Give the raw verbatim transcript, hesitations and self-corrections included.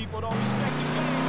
people don't respect the game.